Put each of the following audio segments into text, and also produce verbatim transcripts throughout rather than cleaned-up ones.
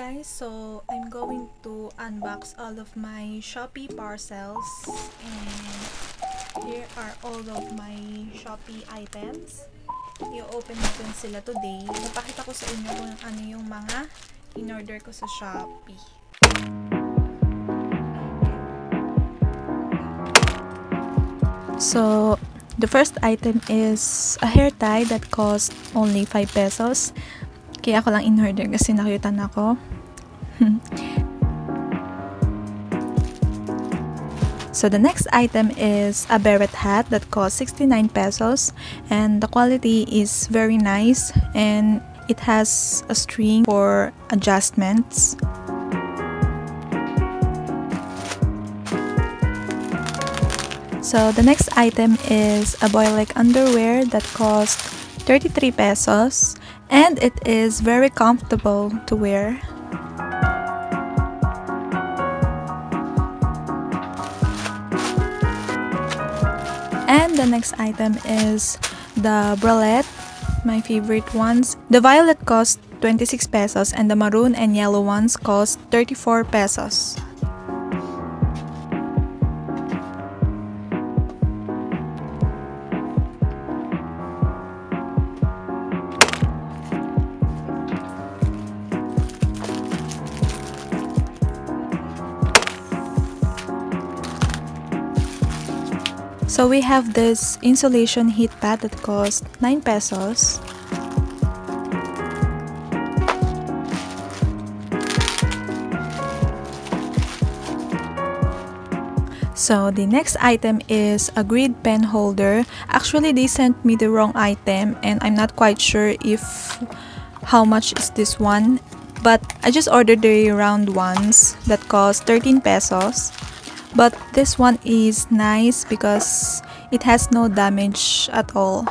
guys, so I'm going to unbox all of my Shopee parcels, and here are all of my Shopee items. I-open natin sila today. Napakita ko sa inyo kung ano yung mga in-order ko sa Shopee. So the first item is a hair tie that cost only five pesos. Kaya ako lang in-order kasi nakita na ako. So the next item is a beret hat that cost sixty-nine pesos, and the quality is very nice, and it has a string for adjustments. So the next item is a boy-like underwear that cost thirty-three pesos, and it is very comfortable to wear. And the next item is the bralette, my favorite ones. The violet cost twenty-six pesos, and the maroon and yellow ones cost thirty-four pesos. So we have this insulation heat pad that cost nine pesos. So the next item is a grid pen holder. Actually, they sent me the wrong item, and I'm not quite sure if how much is this one, but I just ordered the round ones that cost thirteen pesos. But this one is nice because it has no damage at all.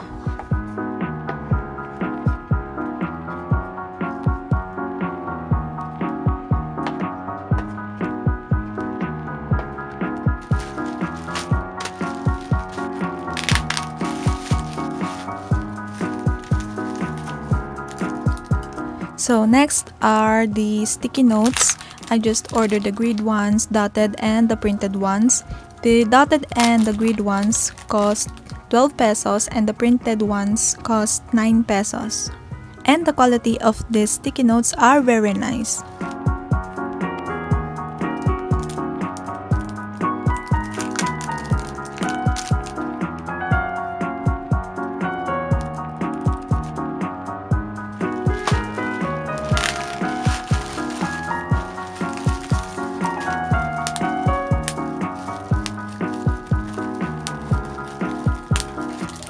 So next are the sticky notes. I just ordered the grid ones, dotted, and the printed ones. The dotted and the grid ones cost twelve pesos, and the printed ones cost nine pesos. And the quality of these sticky notes are very nice.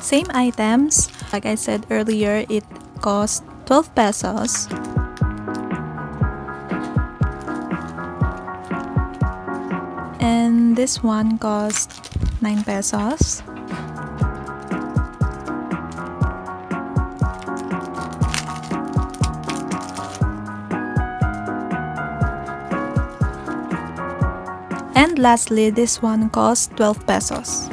Same items, like I said earlier, it cost twelve pesos. And this one cost nine pesos. And lastly, this one cost twelve pesos.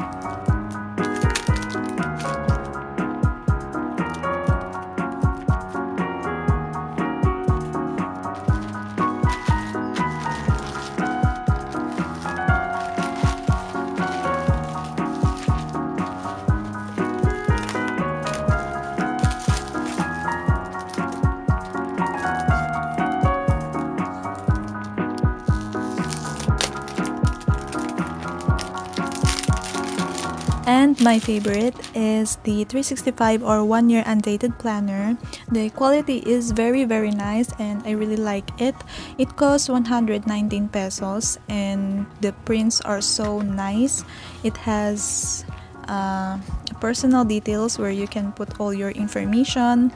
And my favorite is the three sixty-five or one year undated planner. The quality is very very nice, and I really like it. It costs one hundred nineteen pesos, and the prints are so nice. It has uh, personal details where you can put all your information.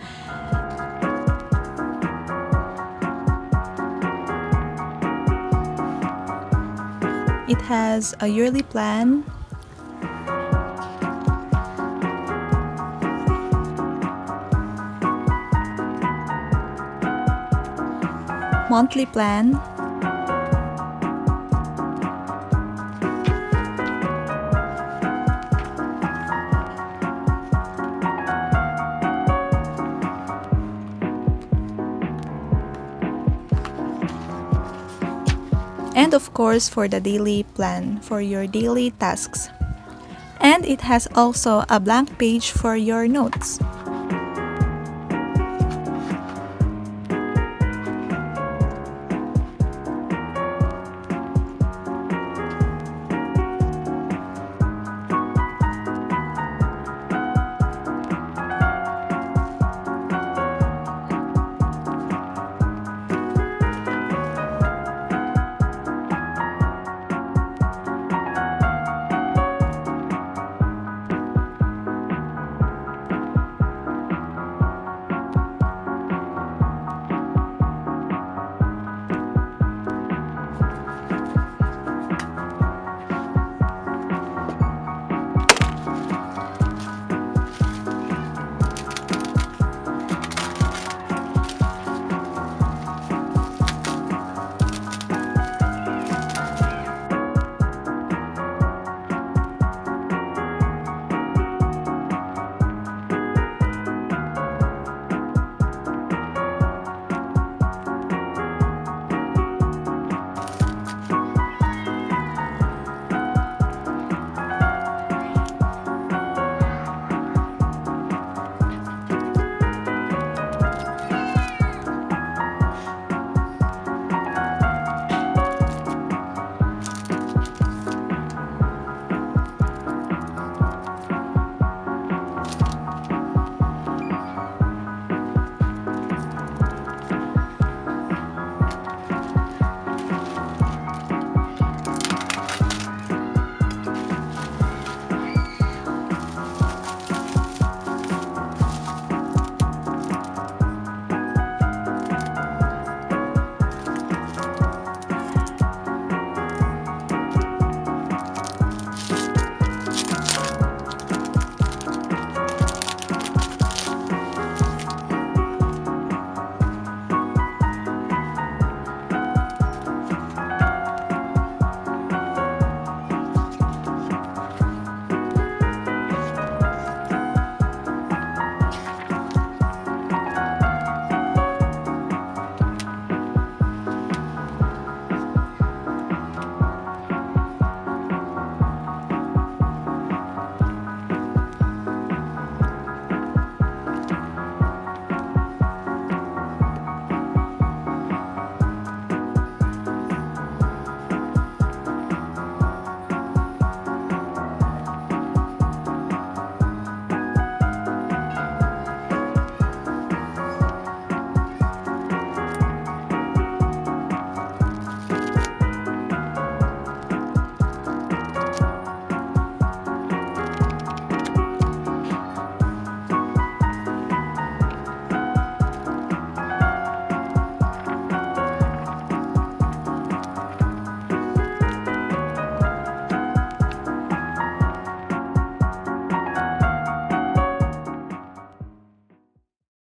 It has a yearly plan. Monthly plan, and of course for the daily plan for your daily tasks. And it has also a blank page for your notes.